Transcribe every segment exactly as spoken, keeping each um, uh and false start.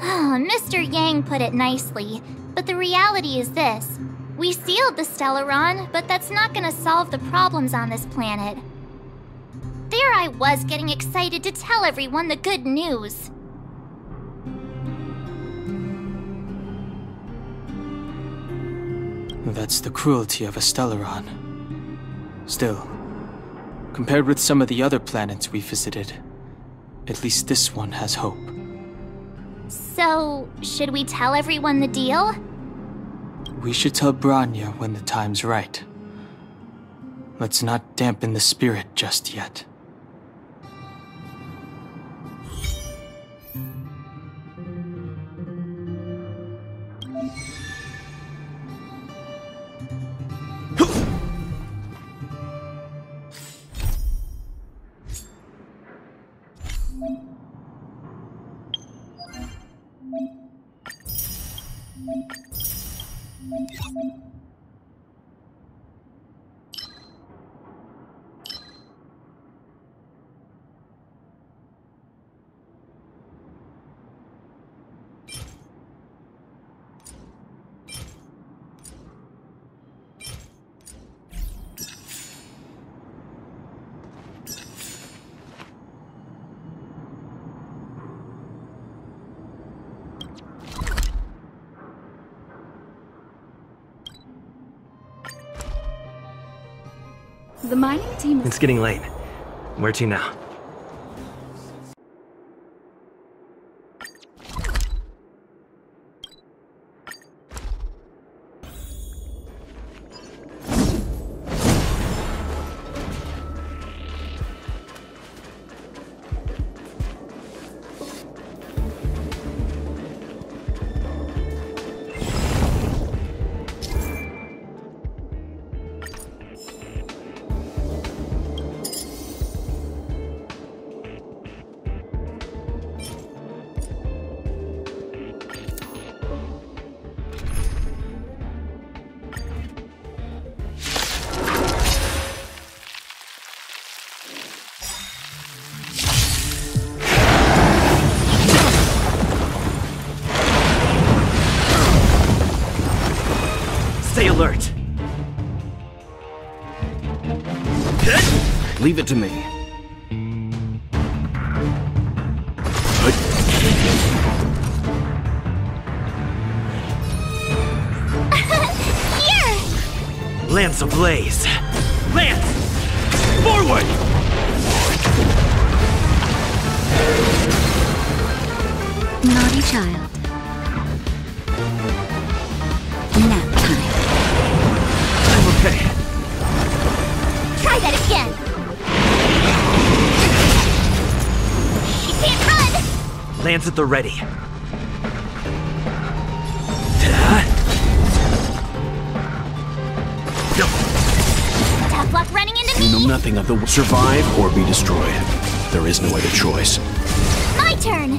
Oh, Mister Yang put it nicely, but the reality is this. We sealed the Stellaron, but that's not gonna solve the problems on this planet. There I was getting excited to tell everyone the good news. That's the cruelty of a Stellaron. Still, compared with some of the other planets we visited, at least this one has hope. So, should we tell everyone the deal? We should tell Bronya when the time's right. Let's not dampen the spirit just yet. The mining team is... It's getting late. Where to now? Alert. Leave it to me. Here! Lance ablaze. Lance! Forward! Naughty child. That again. She can't run. Lance at the ready. Tough luck running into me. You know nothing of the survive or be destroyed. There is no other choice. My turn.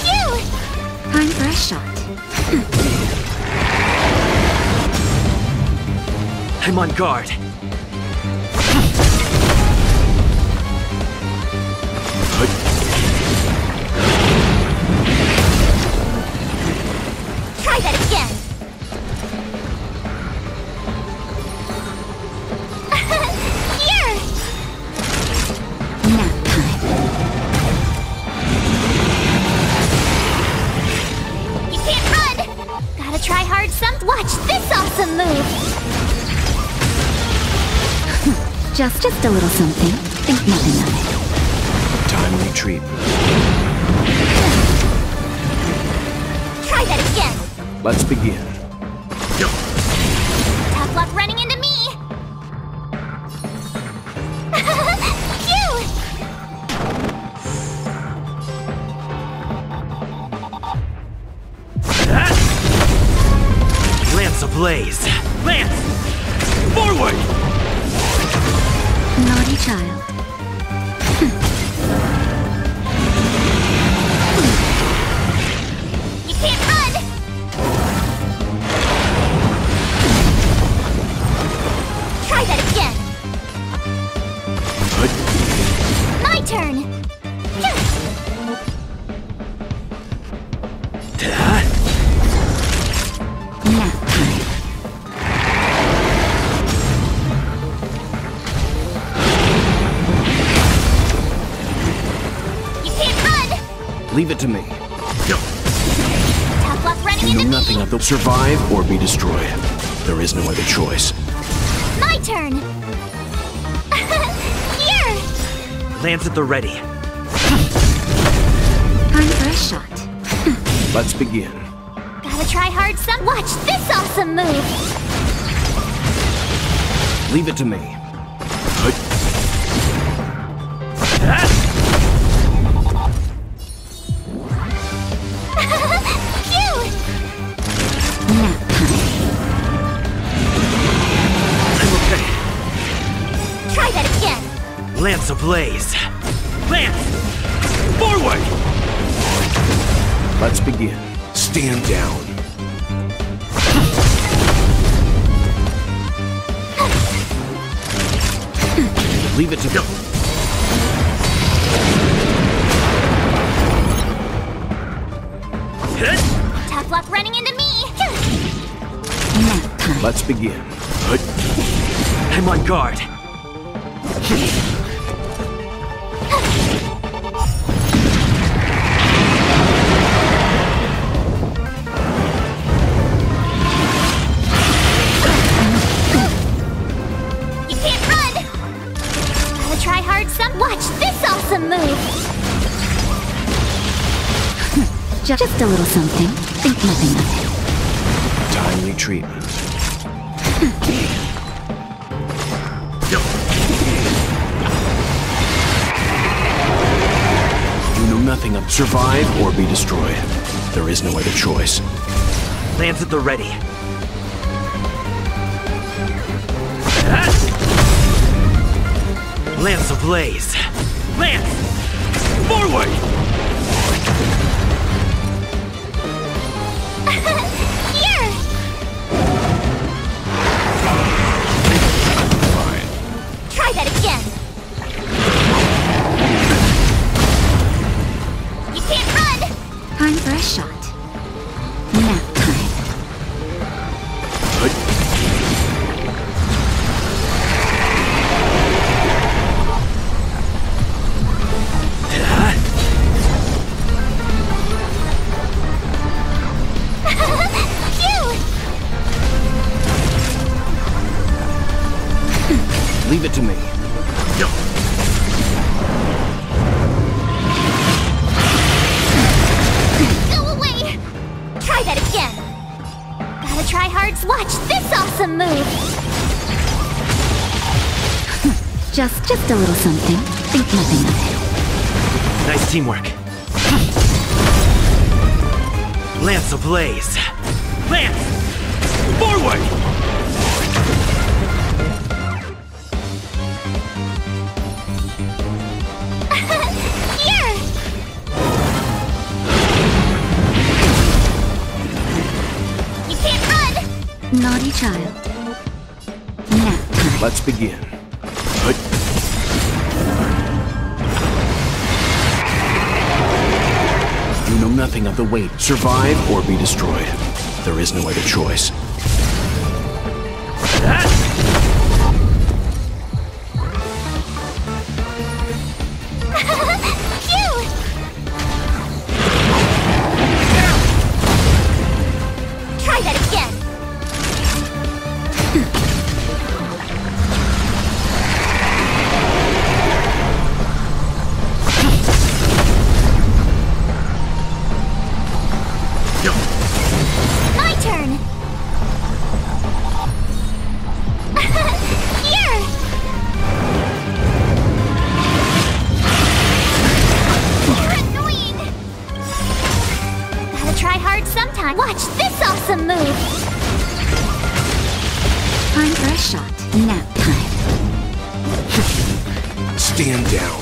Cute. Time for a shot. I'm on guard. Try that again. Here. Nap time. You can't run. Gotta try hard. Some watch this awesome move. Just, just a little something. Think nothing of it. Timely treat. Try that again. Let's begin. Tough luck running into me. Cute. Lance ablaze. Lance, forward. Naughty child. You can't run! Leave it to me. No. Tough luck running into me. Do nothing of them. Survive or be destroyed. There is no other choice. My turn. Here. Lance at the ready. I'm first shot. Let's begin. Gotta try hard. Some watch this awesome move. Leave it to me. Lance ablaze. Lance! Forward! Let's begin. Stand down. Leave it to go. Tough luck running into me. Let's begin. I'm on guard. Just a little something. Think nothing of it. Timely treatment. You know nothing of survive or be destroyed. There is no other choice. Lance at the ready. Lance ablaze. Lance! Forward! Leave it to me. No. Go away! Try that again. Gotta try hard. Watch this awesome move. Just, just a little something. Think nothing of it. Nice teamwork. Lance ablaze. Lance, forward! Naughty child. Nap time. Let's begin. Good. You know nothing of the weight. Survive or be destroyed. There is no other choice. Watch this awesome move! Time for a shot. Nap time. Stand down.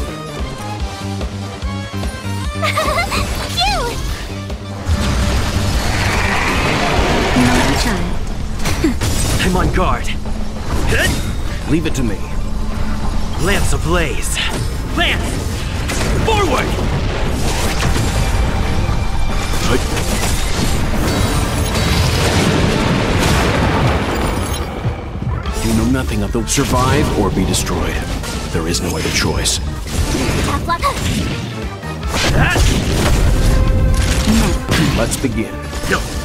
Cute! Naughty child. I'm on guard. Leave it to me. Lance ablaze. Lance! Forward! Good. Know nothing of the survive or be destroyed. There is no other choice. Let's begin. Go.